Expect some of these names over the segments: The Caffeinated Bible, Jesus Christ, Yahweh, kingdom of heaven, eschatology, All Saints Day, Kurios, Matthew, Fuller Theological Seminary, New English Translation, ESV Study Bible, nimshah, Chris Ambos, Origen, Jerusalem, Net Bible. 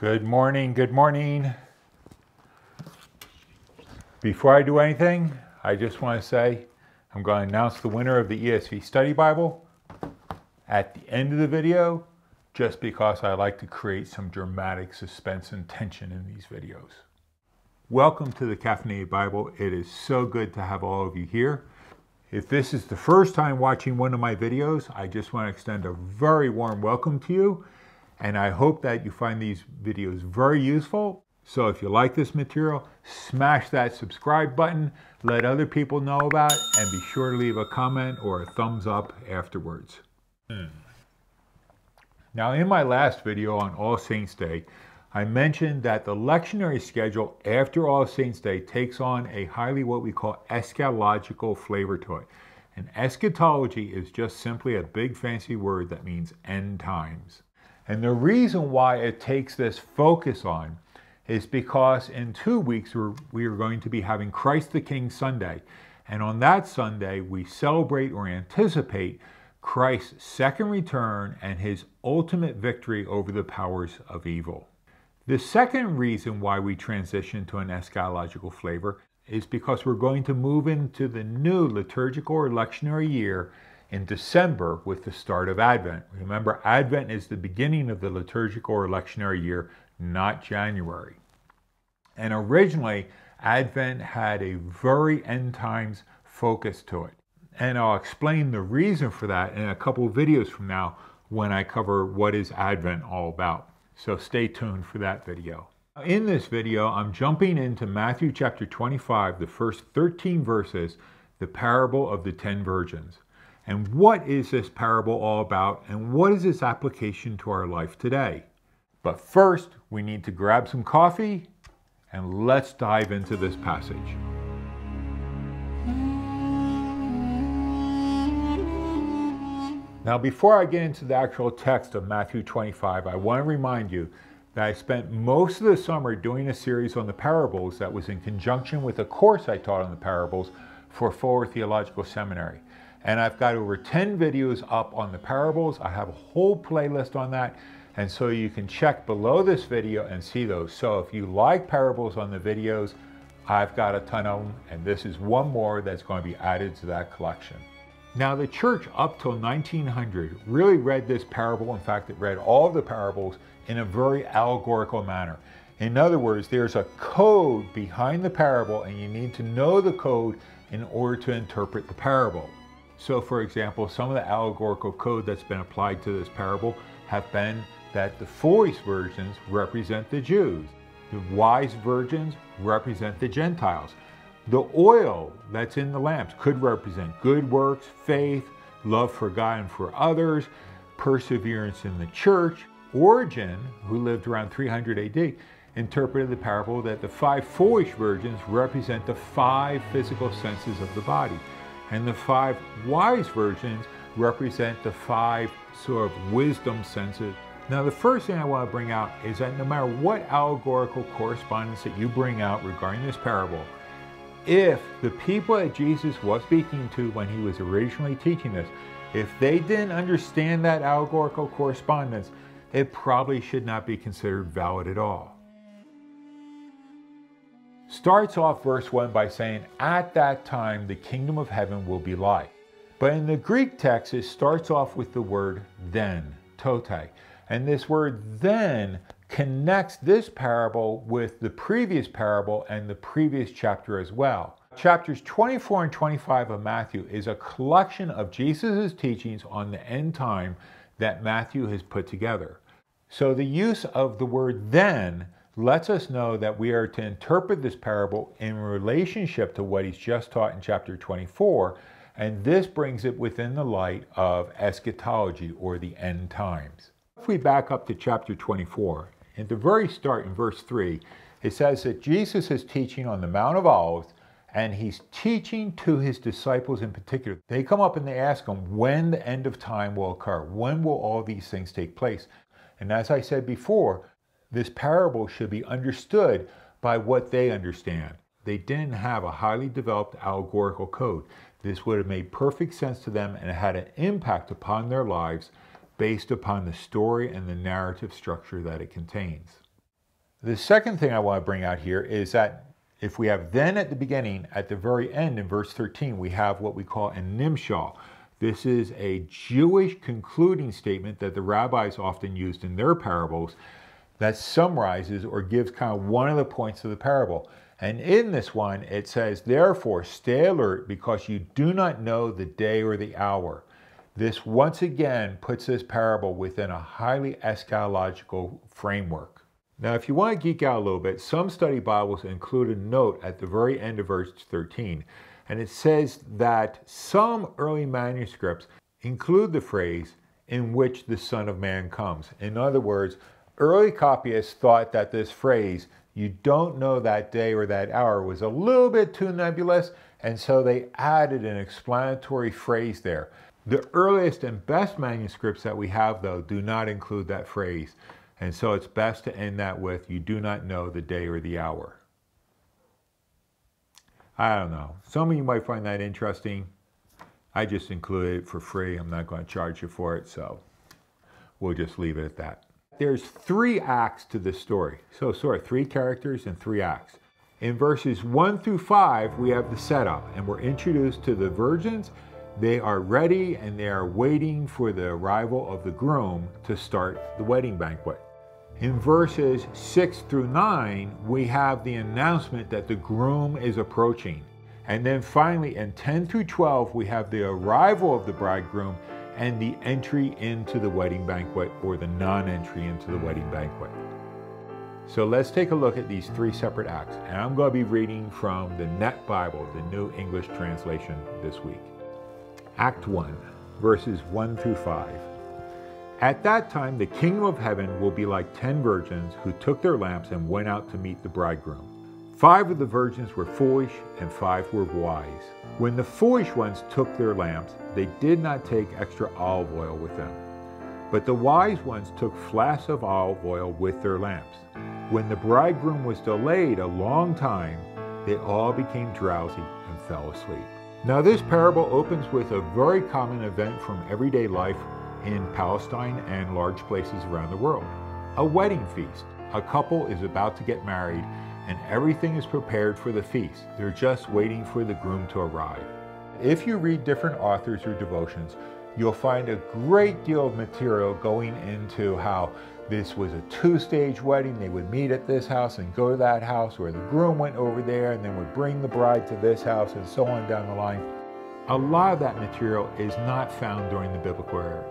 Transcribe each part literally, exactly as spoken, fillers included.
Good morning, good morning. Before I do anything, I just want to say I'm going to announce the winner of the E S V Study Bible at the end of the video, just because I like to create some dramatic suspense and tension in these videos. Welcome to the Caffeinated Bible. It is so good to have all of you here. If this is the first time watching one of my videos, I just want to extend a very warm welcome to you. And I hope that you find these videos very useful. So if you like this material, smash that subscribe button, let other people know about it, and be sure to leave a comment or a thumbs up afterwards. Hmm. Now, in my last video on All Saints Day, I mentioned that the lectionary schedule after All Saints Day takes on a highly what we call eschatological flavor to it. And eschatology is just simply a big fancy word that means end times. And the reason why it takes this focus on is because in two weeks we're, we are going to be having Christ the King Sunday. And on that Sunday, we celebrate or anticipate Christ's second return and his ultimate victory over the powers of evil. The second reason why we transition to an eschatological flavor is because we're going to move into the new liturgical or lectionary year in December with the start of Advent. Remember, Advent is the beginning of the liturgical or lectionary year, not January. And originally, Advent had a very end times focus to it. And I'll explain the reason for that in a couple of videos from now when I cover what is Advent all about. So stay tuned for that video. In this video, I'm jumping into Matthew chapter twenty-five, the first thirteen verses, the parable of the ten virgins. And what is this parable all about, and what is its application to our life today? But first, we need to grab some coffee, and let's dive into this passage. Now, before I get into the actual text of Matthew twenty-five, I want to remind you that I spent most of the summer doing a series on the parables that was in conjunction with a course I taught on the parables for Fuller Theological Seminary. And I've got over ten videos up on the parables. I have a whole playlist on that. And so you can check below this video and see those. So if you like parables on the videos, I've got a ton of them. And this is one more that's going to be added to that collection. Now, the church up till nineteen hundred really read this parable. In fact, it read all of the parables in a very allegorical manner. In other words, there's a code behind the parable, and you need to know the code in order to interpret the parable. So, for example, some of the allegorical code that's been applied to this parable have been that the foolish virgins represent the Jews, the wise virgins represent the Gentiles. The oil that's in the lamps could represent good works, faith, love for God and for others, perseverance in the church. Origen, who lived around three hundred A D, interpreted the parable that the five foolish virgins represent the five physical senses of the body. And the five wise virgins represent the five sort of wisdom senses. Now, the first thing I want to bring out is that no matter what allegorical correspondence that you bring out regarding this parable, if the people that Jesus was speaking to when he was originally teaching this, if they didn't understand that allegorical correspondence, it probably should not be considered valid at all. Starts off verse one by saying, at that time, the kingdom of heaven will be like. But in the Greek text, it starts off with the word then, tote. And this word then connects this parable with the previous parable and the previous chapter as well. Chapters twenty-four and twenty-five of Matthew is a collection of Jesus' teachings on the end time that Matthew has put together. So the use of the word then lets us know that we are to interpret this parable in relationship to what he's just taught in chapter twenty-four, and this brings it within the light of eschatology, or the end times. If we back up to chapter twenty-four, at the very start in verse three, it says that Jesus is teaching on the Mount of Olives, and he's teaching to his disciples in particular. They come up and they ask him when the end of time will occur, when will all these things take place? And as I said before, this parable should be understood by what they understand. They didn't have a highly developed allegorical code. This would have made perfect sense to them, and it had an impact upon their lives based upon the story and the narrative structure that it contains. The second thing I want to bring out here is that if we have then at the beginning, at the very end in verse thirteen, we have what we call a nimshah. This is a Jewish concluding statement that the rabbis often used in their parables that summarizes or gives kind of one of the points of the parable. And in this one, it says, therefore, stay alert because you do not know the day or the hour. This once again puts this parable within a highly eschatological framework. Now, if you want to geek out a little bit, some study Bibles include a note at the very end of verse thirteen. And it says that some early manuscripts include the phrase, in which the Son of Man comes. In other words, early copyists thought that this phrase, you don't know that day or that hour, was a little bit too nebulous, and so they added an explanatory phrase there. The earliest and best manuscripts that we have, though, do not include that phrase. And so it's best to end that with, you do not know the day or the hour. I don't know. Some of you might find that interesting. I just included it for free. I'm not going to charge you for it, so we'll just leave it at that. There's three acts to this story. So, sorry, three characters and three acts. In verses one through five, we have the setup, and we're introduced to the virgins. They are ready, and they are waiting for the arrival of the groom to start the wedding banquet. In verses six through nine, we have the announcement that the groom is approaching. And then finally, in ten through twelve, we have the arrival of the bridegroom and the entry into the wedding banquet, or the non-entry into the wedding banquet. So let's take a look at these three separate acts. And I'm going to be reading from the Net Bible, the New English Translation, this week. Act one, verses one through five. At that time, the kingdom of heaven will be like ten virgins who took their lamps and went out to meet the bridegroom. Five of the virgins were foolish and five were wise. When the foolish ones took their lamps, they did not take extra olive oil with them. But the wise ones took flasks of olive oil with their lamps. When the bridegroom was delayed a long time, they all became drowsy and fell asleep. Now this parable opens with a very common event from everyday life in Palestine and large places around the world. A wedding feast. A couple is about to get married and everything is prepared for the feast. They're just waiting for the groom to arrive. If you read different authors or devotions, you'll find a great deal of material going into how this was a two-stage wedding. They would meet at this house and go to that house, where the groom went over there and then would bring the bride to this house, and so on down the line. A lot of that material is not found during the biblical era.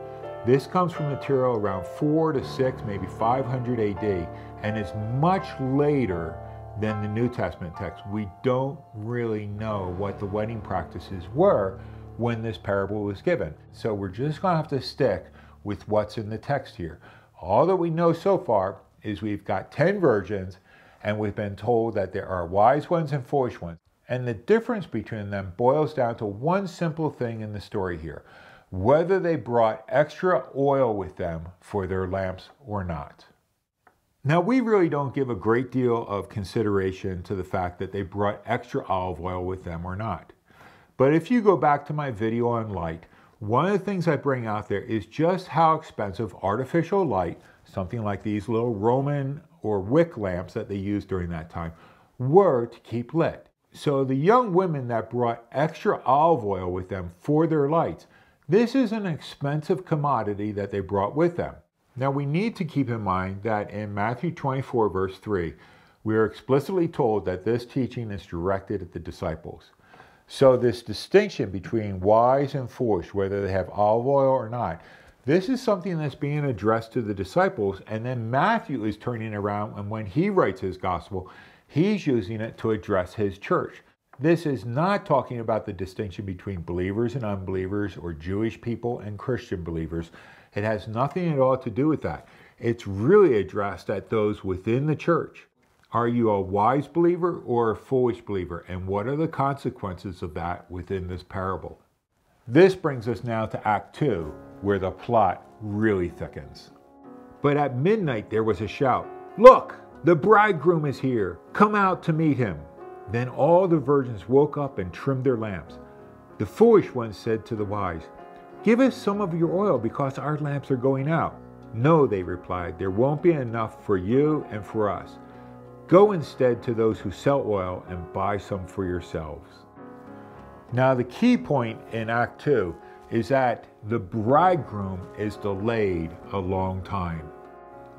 This comes from material around four to six, maybe five hundred A D, and is much later than the New Testament text. We don't really know what the wedding practices were when this parable was given. So we're just going to have to stick with what's in the text here. All that we know so far is we've got ten virgins, and we've been told that there are wise ones and foolish ones. And the difference between them boils down to one simple thing in the story here: whether they brought extra oil with them for their lamps or not. Now, we really don't give a great deal of consideration to the fact that they brought extra olive oil with them or not. But if you go back to my video on light, one of the things I bring out there is just how expensive artificial light, something like these little Roman or wick lamps that they used during that time, were to keep lit. So the young women that brought extra olive oil with them for their lights, this is an expensive commodity that they brought with them. Now we need to keep in mind that in Matthew twenty-four verse three, we are explicitly told that this teaching is directed at the disciples. So this distinction between wise and foolish, whether they have olive oil or not, this is something that's being addressed to the disciples, and then Matthew is turning around, and when he writes his gospel, he's using it to address his church. This is not talking about the distinction between believers and unbelievers, or Jewish people and Christian believers. It has nothing at all to do with that. It's really addressed at those within the church. Are you a wise believer or a foolish believer? And what are the consequences of that within this parable? This brings us now to Act two, where the plot really thickens. But at midnight there was a shout, "Look, the bridegroom is here. Come out to meet him." Then all the virgins woke up and trimmed their lamps. The foolish ones said to the wise, "Give us some of your oil, because our lamps are going out." "No," they replied, "there won't be enough for you and for us. Go instead to those who sell oil and buy some for yourselves. Now the key point in Act two is that the bridegroom is delayed a long time.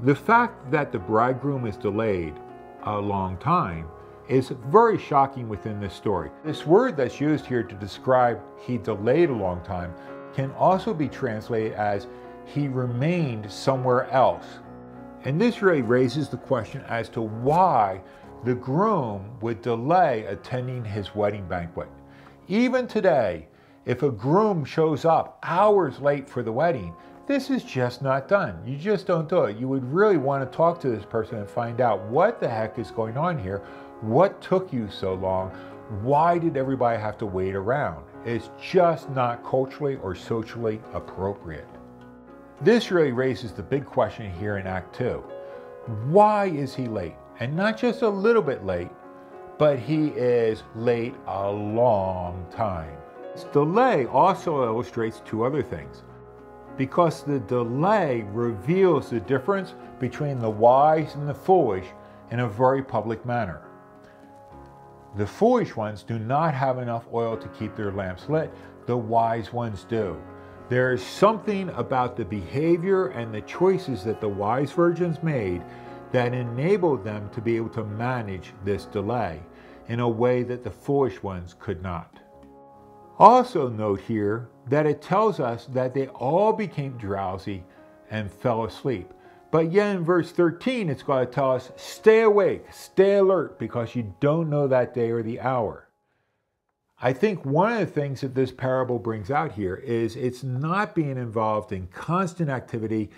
The fact that the bridegroom is delayed a long time is very shocking within this story. This word that's used here to describe he delayed a long time can also be translated as he remained somewhere else. And this really raises the question as to why the groom would delay attending his wedding banquet. Even today, if a groom shows up hours late for the wedding, this is just not done. You just don't do it. You would really want to talk to this person and find out what the heck is going on here. What took you so long? Why did everybody have to wait around? It's just not culturally or socially appropriate. This really raises the big question here in Act two. Why is he late? And not just a little bit late, but he is late a long time. This delay also illustrates two other things, because the delay reveals the difference between the wise and the foolish in a very public manner. The foolish ones do not have enough oil to keep their lamps lit. The wise ones do. There is something about the behavior and the choices that the wise virgins made that enabled them to be able to manage this delay in a way that the foolish ones could not. Also note here that it tells us that they all became drowsy and fell asleep. But yet in verse thirteen, it's going to tell us, stay awake, stay alert, because you don't know that day or the hour. I think one of the things that this parable brings out here is it's not being involved in constant activity,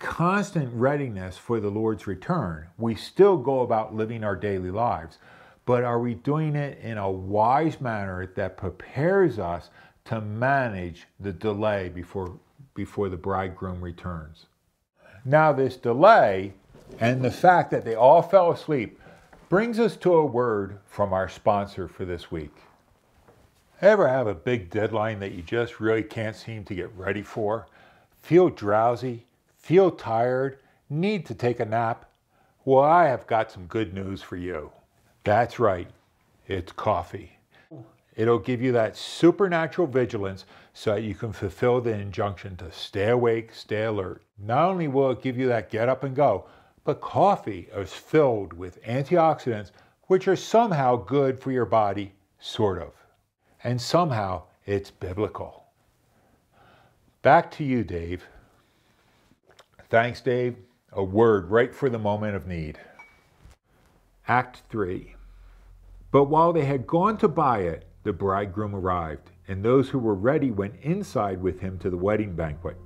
constant readiness for the Lord's return. We still go about living our daily lives, but are we doing it in a wise manner that prepares us to manage the delay before, before the bridegroom returns? Now this delay and the fact that they all fell asleep brings us to a word from our sponsor for this week. Ever have a big deadline that you just really can't seem to get ready for? Feel drowsy? Feel tired? Need to take a nap? Well, I have got some good news for you. That's right, it's coffee. It'll give you that supernatural vigilance so that you can fulfill the injunction to stay awake, stay alert. Not only will it give you that get up and go, but coffee is filled with antioxidants, which are somehow good for your body, sort of. And somehow it's biblical. Back to you, Dave. Thanks, Dave. A word right for the moment of need. Act three. But while they had gone to buy it, the bridegroom arrived, and those who were ready went inside with him to the wedding banquet.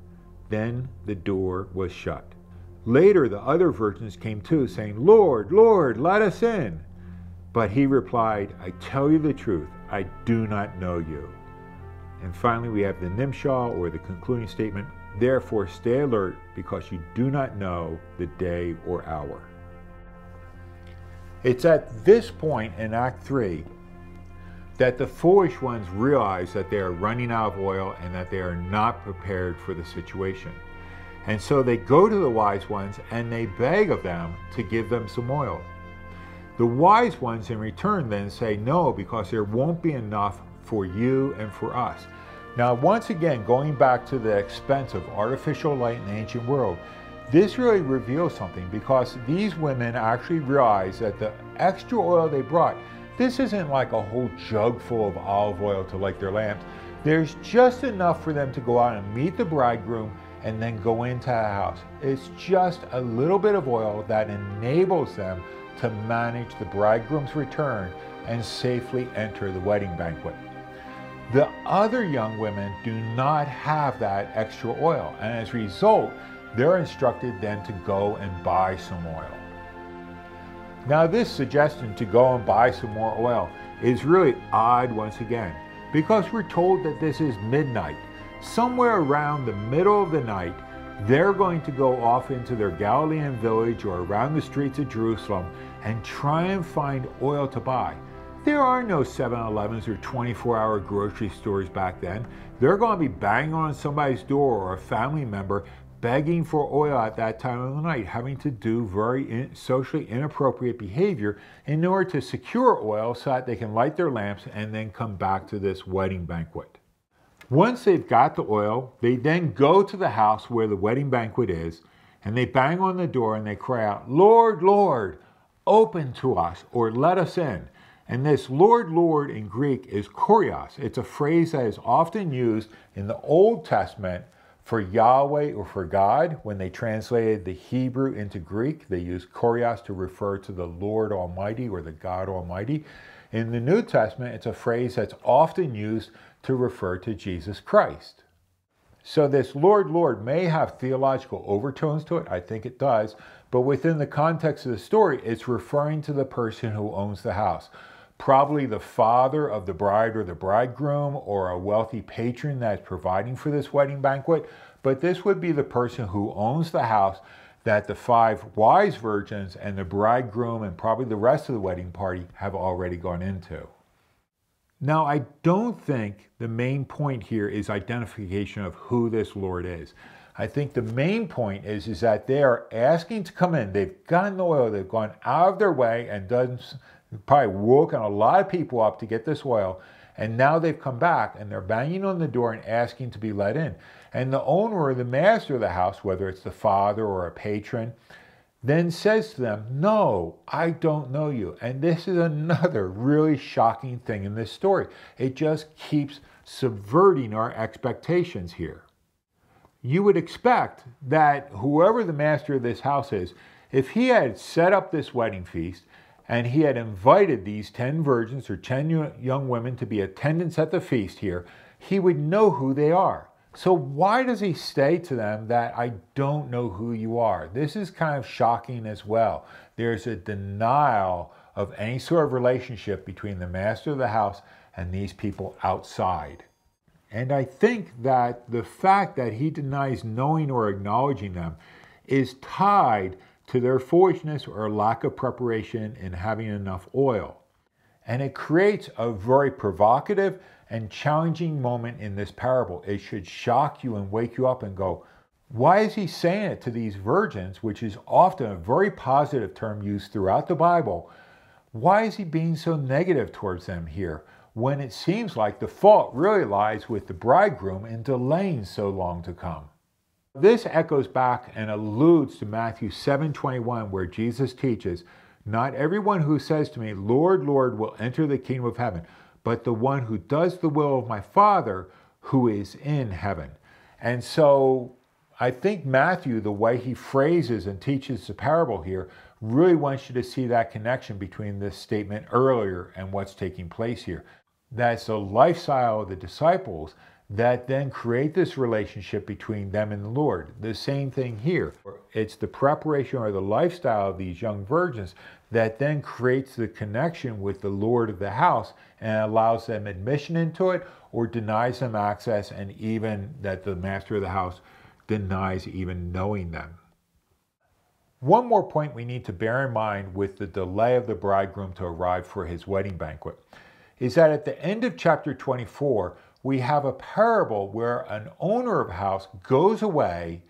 Then the door was shut. Later the other virgins came too, saying, Lord, Lord, let us in. But he replied, I tell you the truth, I do not know you. And finally we have the nimshah, or the concluding statement, therefore stay alert, because you do not know the day or hour. It's at this point in Act three that the foolish ones realize that they are running out of oil and that they are not prepared for the situation. And so they go to the wise ones and they beg of them to give them some oil. The wise ones in return then say no, because there won't be enough for you and for us. Now once again, going back to the expense of artificial light in the ancient world, this really reveals something, because these women actually realize that the extra oil they brought, this isn't like a whole jug full of olive oil to light their lamps. There's just enough for them to go out and meet the bridegroom and then go into the house. It's just a little bit of oil that enables them to manage the bridegroom's return and safely enter the wedding banquet. The other young women do not have that extra oil, and as a result, they're instructed then to go and buy some oil. Now this suggestion to go and buy some more oil is really odd once again, because we're told that this is midnight. Somewhere around the middle of the night, they're going to go off into their Galilean village or around the streets of Jerusalem and try and find oil to buy. There are no seven elevens or twenty-four hour grocery stores back then. They're going to be banging on somebody's door or a family member begging for oil at that time of the night, having to do very in, socially inappropriate behavior in order to secure oil so that they can light their lamps and then come back to this wedding banquet. Once they've got the oil, they then go to the house where the wedding banquet is, and they bang on the door and they cry out, "Lord, Lord, open to us," or "let us in." And this Lord, Lord in Greek is Kurios. It's a phrase that is often used in the Old Testament for Yahweh or for God. When they translated the Hebrew into Greek, they used Kurios to refer to the Lord Almighty or the God Almighty. In the New Testament, it's a phrase that's often used to refer to Jesus Christ. So this Lord, Lord may have theological overtones to it. I think it does. But within the context of the story, it's referring to the person who owns the house. Probably the father of the bride or the bridegroom, or a wealthy patron that's providing for this wedding banquet. But this would be the person who owns the house that the five wise virgins and the bridegroom and probably the rest of the wedding party have already gone into. Now, I don't think the main point here is identification of who this Lord is. I think the main point is, is that they are asking to come in. They've gotten the oil. They've gone out of their way and done, probably woken a lot of people up to get this oil. And now they've come back and they're banging on the door and asking to be let in. And the owner or the master of the house, whether it's the father or a patron, then says to them, "No, I don't know you." And this is another really shocking thing in this story. It just keeps subverting our expectations here. You would expect that whoever the master of this house is, if he had set up this wedding feast and he had invited these ten virgins or ten young women to be attendants at the feast here, he would know who they are. So why does he say to them that "I don't know who you are"? This is kind of shocking as well. There's a denial of any sort of relationship between the master of the house and these people outside. And I think that the fact that he denies knowing or acknowledging them is tied to their foolishness or lack of preparation in having enough oil. And it creates a very provocative and challenging moment in this parable. It should shock you and wake you up and go, why is he saying it to these virgins, which is often a very positive term used throughout the Bible? Why is he being so negative towards them here, when it seems like the fault really lies with the bridegroom in delaying so long to come? This echoes back and alludes to Matthew seven twenty-one, where Jesus teaches, "Not everyone who says to me, 'Lord, Lord,' will enter the kingdom of heaven, but the one who does the will of my Father who is in heaven." And so I think Matthew, the way he phrases and teaches the parable here, really wants you to see that connection between this statement earlier and what's taking place here. That's the lifestyle of the disciples that then create this relationship between them and the Lord. The same thing here. It's the preparation or the lifestyle of these young virgins that then creates the connection with the Lord of the house and allows them admission into it, or denies them access, and even that the master of the house denies even knowing them. One more point we need to bear in mind with the delay of the bridegroom to arrive for his wedding banquet is that at the end of chapter twenty-four, we have a parable where an owner of a house goes away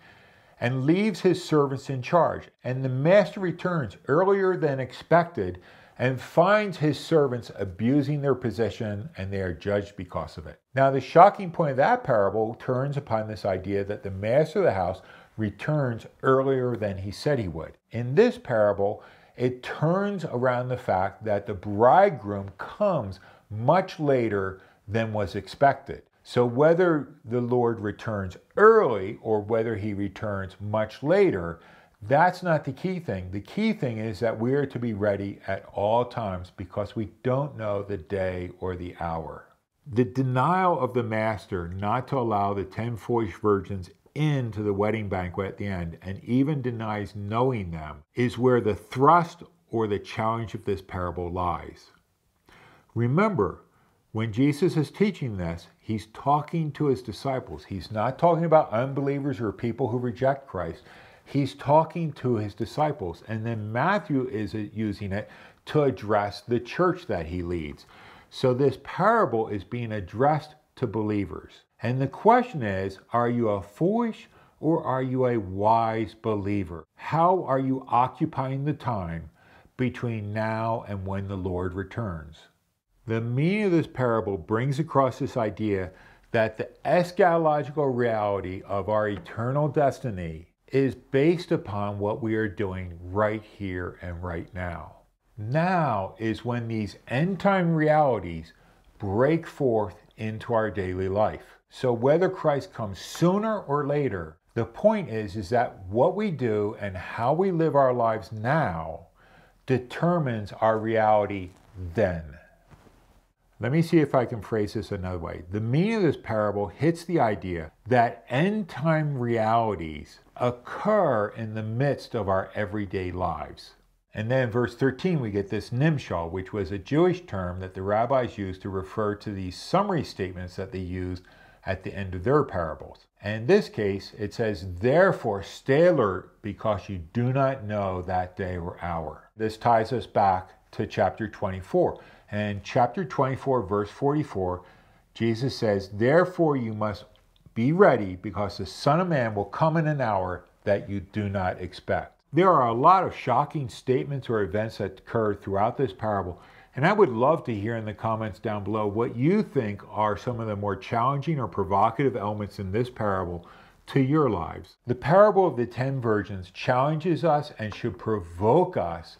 and leaves his servants in charge. And the master returns earlier than expected and finds his servants abusing their position, and they are judged because of it. Now, the shocking point of that parable turns upon this idea that the master of the house returns earlier than he said he would. In this parable, it turns around the fact that the bridegroom comes much later than was expected. So whether the Lord returns early or whether he returns much later, that's not the key thing. The key thing is that we are to be ready at all times, because we don't know the day or the hour. The denial of the master not to allow the ten foolish virgins into the wedding banquet at the end, and even denies knowing them, is where the thrust or the challenge of this parable lies. Remember, when Jesus is teaching this, he's talking to his disciples. He's not talking about unbelievers or people who reject Christ. He's talking to his disciples. And then Matthew is using it to address the church that he leads. So this parable is being addressed to believers. And the question is, are you a foolish or are you a wise believer? How are you occupying the time between now and when the Lord returns? The meaning of this parable brings across this idea that the eschatological reality of our eternal destiny is based upon what we are doing right here and right now. Now is when these end-time realities break forth into our daily life. So whether Christ comes sooner or later, the point is, is that what we do and how we live our lives now determines our reality then. Let me see if I can phrase this another way. The meaning of this parable hits the idea that end-time realities occur in the midst of our everyday lives. And then in verse thirteen, we get this nimshal, which was a Jewish term that the rabbis used to refer to these summary statements that they used at the end of their parables. And in this case, it says, therefore, stay alert, because you do not know that day or hour. This ties us back to chapter twenty-four. And chapter twenty-four, verse forty-four, Jesus says, therefore you must be ready, because the Son of Man will come in an hour that you do not expect. There are a lot of shocking statements or events that occur throughout this parable, and I would love to hear in the comments down below what you think are some of the more challenging or provocative elements in this parable to your lives. The parable of the ten virgins challenges us and should provoke us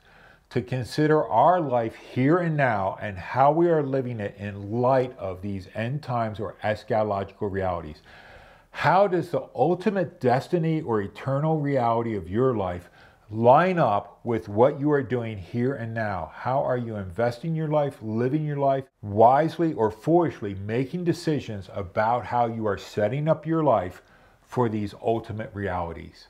to consider our life here and now and how we are living it in light of these end times or eschatological realities. How does the ultimate destiny or eternal reality of your life line up with what you are doing here and now? How are you investing your life, living your life, wisely or foolishly making decisions about how you are setting up your life for these ultimate realities?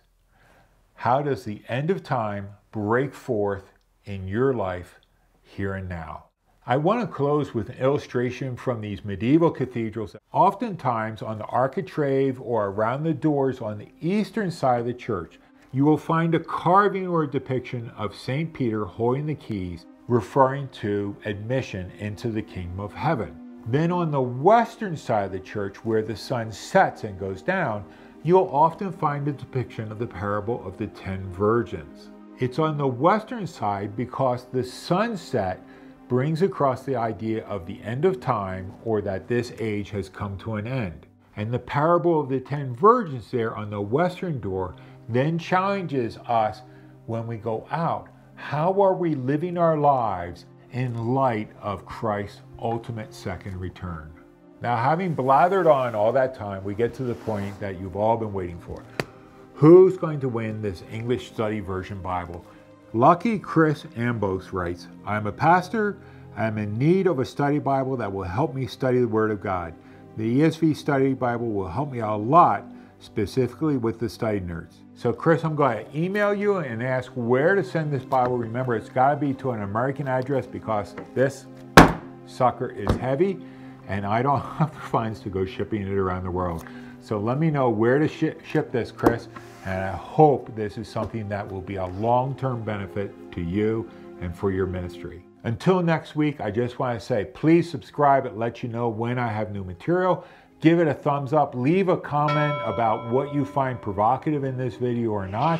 How does the end of time break forth in your life here and now? I want to close with an illustration from these medieval cathedrals. Oftentimes on the architrave or around the doors on the eastern side of the church, you will find a carving or a depiction of Saint Peter holding the keys, referring to admission into the kingdom of heaven. Then on the western side of the church, where the sun sets and goes down, you'll often find a depiction of the parable of the ten virgins. It's on the western side because the sunset brings across the idea of the end of time, or that this age has come to an end. And the parable of the ten virgins there on the western door then challenges us when we go out. How are we living our lives in light of Christ's ultimate second return? Now, having blathered on all that time, we get to the point that you've all been waiting for. Who's going to win this English Study Version Bible? Lucky Chris Ambos writes, I'm a pastor. I'm in need of a study Bible that will help me study the Word of God. The E S V Study Bible will help me a lot, specifically with the study nerds. So Chris, I'm going to email you and ask where to send this Bible. Remember, it's got to be to an American address, because this sucker is heavy and I don't have the funds to go shipping it around the world. So let me know where to sh ship this, Chris, and I hope this is something that will be a long-term benefit to you and for your ministry. Until next week, I just want to say, please subscribe. It lets you know when I have new material. Give it a thumbs up. Leave a comment about what you find provocative in this video or not,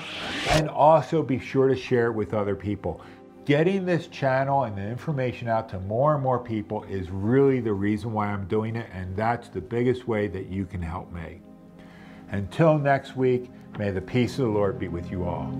and also be sure to share it with other people. Getting this channel and the information out to more and more people is really the reason why I'm doing it, and that's the biggest way that you can help me. Until next week, may the peace of the Lord be with you all.